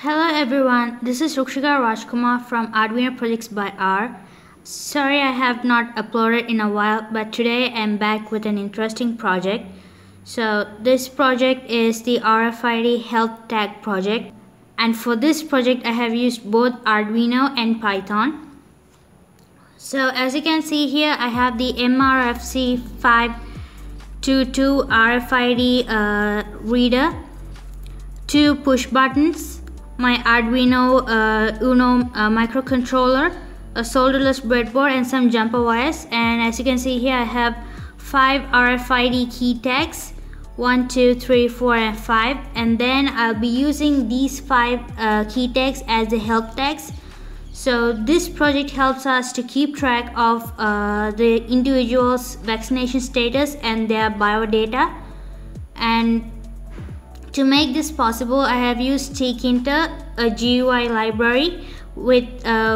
Hello everyone, this is Rukshikaa Rajkumar from Arduino Projects by R. Sorry I have not uploaded in a while, but today I'm back with an interesting project. So this project is the RFID health tag project, and for this project I have used both Arduino and Python. So as you can see here, I have the MRFC 522 RFID reader, two push buttons, my Arduino Uno microcontroller, a solderless breadboard and some jumper wires. And as you can see here, I have 5 RFID key tags, 1, 2, 3, 4 and 5, and then I'll be using these 5 key tags as the help tags. So this project helps us to keep track of the individual's vaccination status and their biodata. And to make this possible, I have used Tkinter, a GUI library with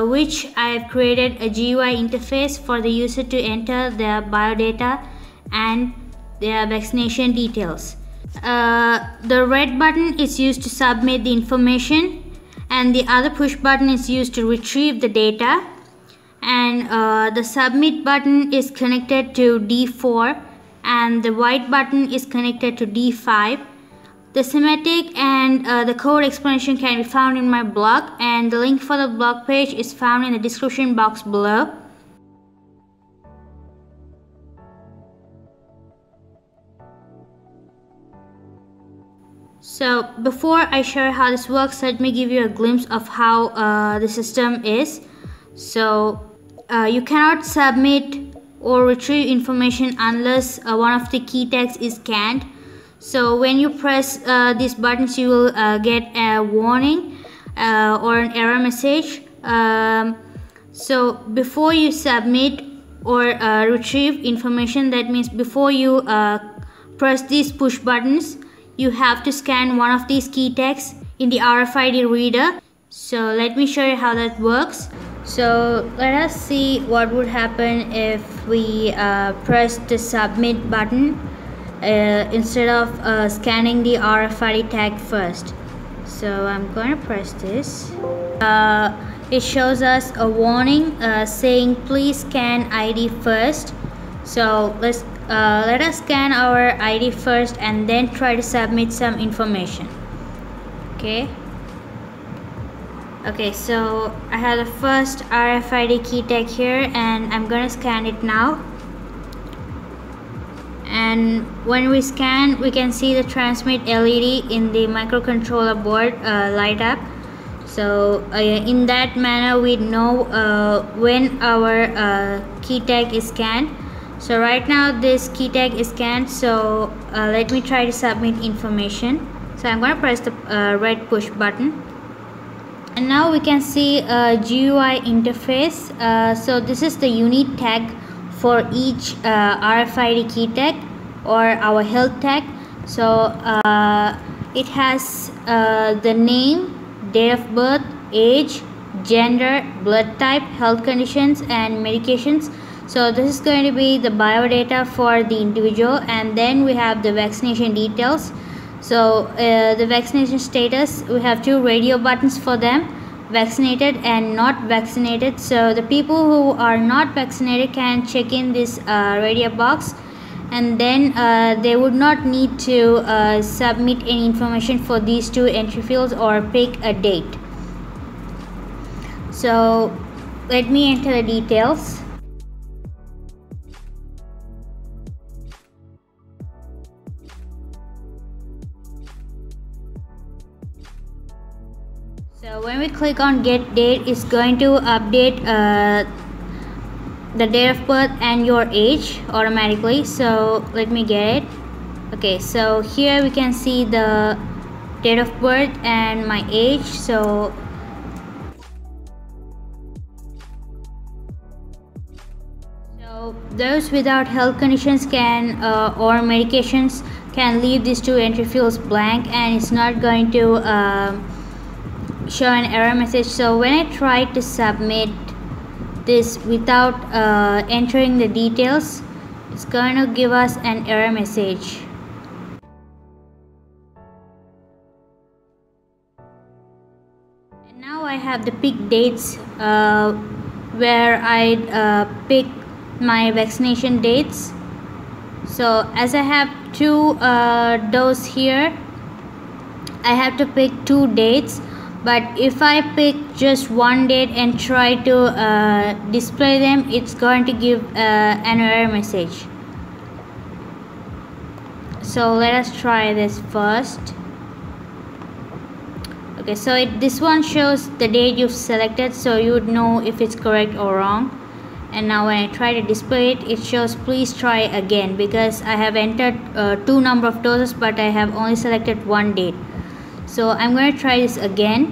which I have created a GUI interface for the user to enter their biodata and their vaccination details. The red button is used to submit the information, and the other push button is used to retrieve the data, and the submit button is connected to D4 and the white button is connected to D5. The schematic and the code explanation can be found in my blog, and the link for the blog page is found in the description box below. So before I show you how this works, let me give you a glimpse of how the system is. So you cannot submit or retrieve information unless one of the key tags is scanned. So when you press these buttons, you will get a warning or an error message. So before you submit or retrieve information, that means before you press these push buttons, you have to scan one of these key tags in the RFID reader. So let me show you how that works. So let us see what would happen if we press the submit button instead of scanning the RFID tag first. So I'm going to press this. It shows us a warning saying please scan ID first. So let us scan our ID first and then try to submit some information. Okay, so I have the first RFID key tag here, and I'm going to scan it now. And when we scan, we can see the transmit LED in the microcontroller board light up. So in that manner, we know when our key tag is scanned. So right now this key tag is scanned, so let me try to submit information. So I'm going to press the red push button, and now we can see a GUI interface. So this is the unique tag for each RFID key tag or our health tag. So it has the name, date of birth, age, gender, blood type, health conditions and medications. So this is going to be the biodata for the individual, and then we have the vaccination details. So the vaccination status, we have two radio buttons for them, vaccinated and not vaccinated. So the people who are not vaccinated can check in this radio box, and then they would not need to submit any information for these two entry fields or pick a date. So let me enter the details. So when we click on get date, it's going to update the date of birth and your age automatically. So let me get it. Okay, so here we can see the date of birth and my age. So those without health conditions can or medications can leave these two entry fields blank, and it's not going to show an error message. So when I try to submit this without entering the details, it's going to give us an error message. have the pick dates where I pick my vaccination dates. So as I have two doses here, I have to pick two dates. But if I pick just one date and try to display them, it's going to give an error message. So let us try this first. Okay, so this one shows the date you've selected, so you would know if it's correct or wrong. And now when I try to display it, it shows please try again, because I have entered two number of doses, but I have only selected one date. So I'm going to try this again.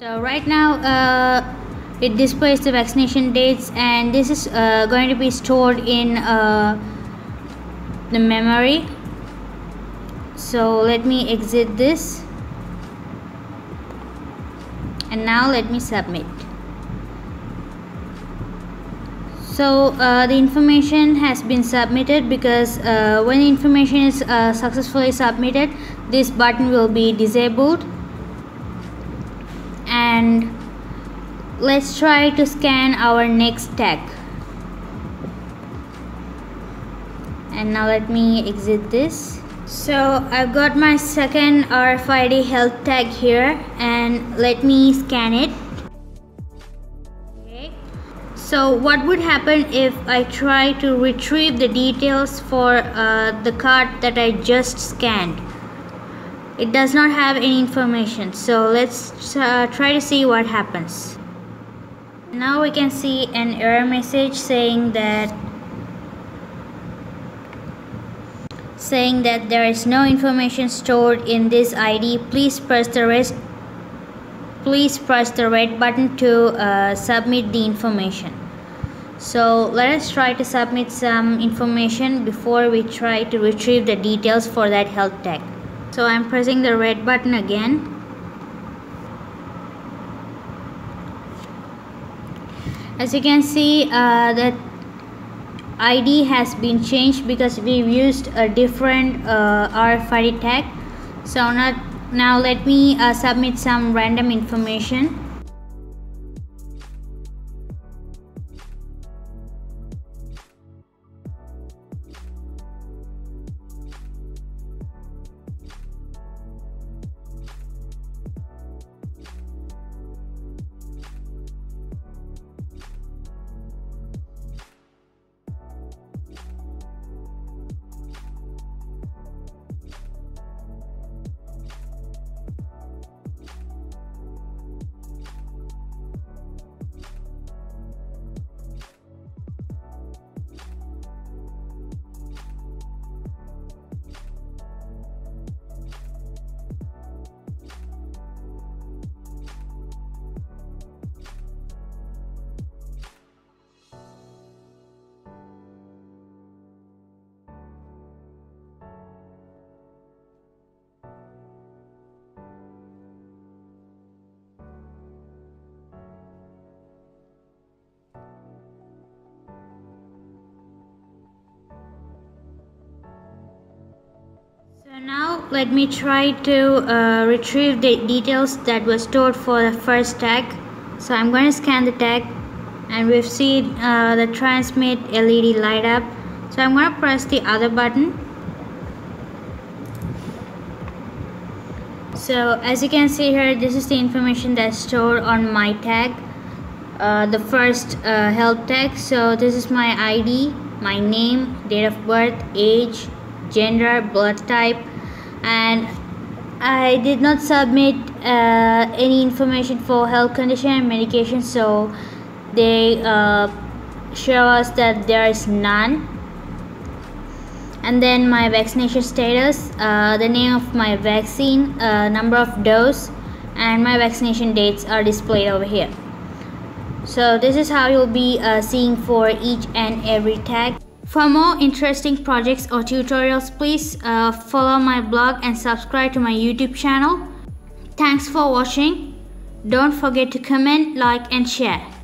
So right now it displays the vaccination dates, and this is going to be stored in the memory. So let me exit this, and now let me submit. So the information has been submitted, because when the information is successfully submitted, this button will be disabled. And let's try to scan our next tag. And now let me exit this. So I've got my second RFID health tag here, and let me scan it. So what would happen if I try to retrieve the details for the card that I just scanned? It does not have any information, so let's try to see what happens. Now we can see an error message saying that there is no information stored in this ID. Please press the red button to submit the information. So let us try to submit some information before we try to retrieve the details for that health tag. So I'm pressing the red button again. As you can see, the ID has been changed because we've used a different RFID tag. So now let me submit some random information. Now let me try to retrieve the details that were stored for the first tag. So I'm going to scan the tag, and we've seen the transmit LED light up. So I'm going to press the other button. So as you can see here, this is the information that's stored on my tag, the first health tag. So this is my ID, my name, date of birth, age, gender, blood type, and I did not submit any information for health condition and medication, so they show us that there is none. And then my vaccination status, the name of my vaccine, number of dose, and my vaccination dates are displayed over here. So this is how you'll be seeing for each and every tag. For more interesting projects or tutorials, please follow my blog and subscribe to my YouTube channel. Thanks for watching. Don't forget to comment, like, and share.